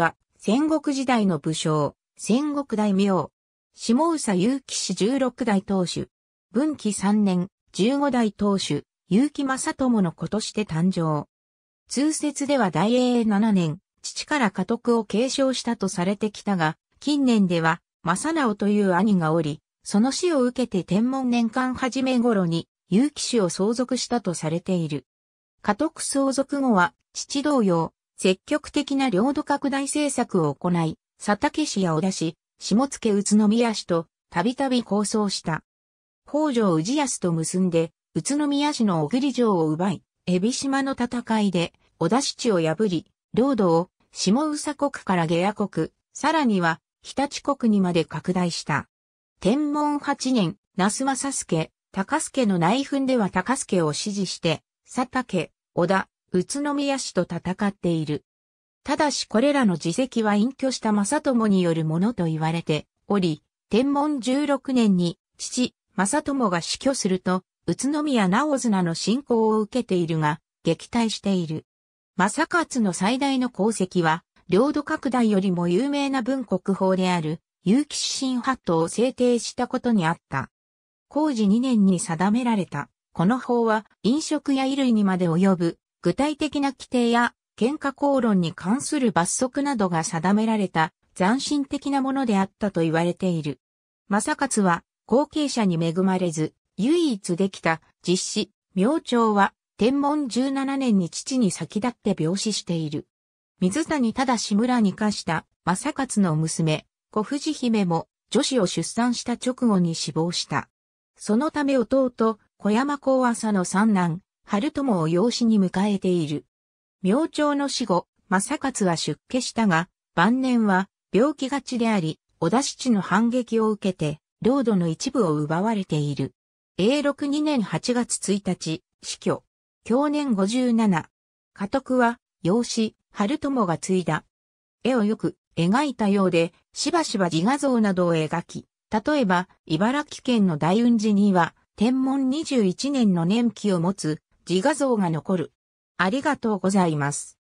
は、戦国時代の武将、戦国大名。下総結城氏16代当主。文亀3年、15代当主、結城正知の子として誕生。通説では大永7年、父から家督を継承したとされてきたが、近年では、正直という兄がおり、その死を受けて天文年間初め頃に、結城氏を相続したとされている。家督相続後は、父同様、積極的な領土拡大政策を行い、佐竹氏や小田氏、下野宇都宮氏と、たびたび抗争した。北条氏康と結んで、宇都宮市の小栗城を奪い、海老島の戦いで、織田氏を破り、領土を、下総国から下野国、さらには、日立国にまで拡大した。天文8年、那須正助、高助の内紛では高助を支持して、佐竹、織田、宇都宮氏と戦っている。ただしこれらの事績は隠居した正知によるものと言われており、天文16年に、父、正知が死去すると、宇都宮直綱の信仰を受けているが、撃退している。正勝の最大の功績は、領土拡大よりも有名な文国法である、結城氏新法度を制定したことにあった。弘治2年に定められた。この法は、飲食や衣類にまで及ぶ、具体的な規定や、喧嘩口論に関する罰則などが定められた、斬新的なものであったと言われている。正勝は、後継者に恵まれず、唯一できた実子、明兆は、天文17年に父に先立って病死している。水谷忠村に化した正勝の娘、小藤姫も女子を出産した直後に死亡した。そのため弟、小山公朝の三男、春友を養子に迎えている。明兆の死後、正勝は出家したが、晩年は病気がちであり、織田氏の反撃を受けて、領土の一部を奪われている。永禄2年8月1日、死去。享年57。家督は、養子、春友が継いだ。絵をよく描いたようで、しばしば自画像などを描き、例えば、茨城県の大雲寺には、天文21年の年期を持つ自画像が残る。ありがとうございます。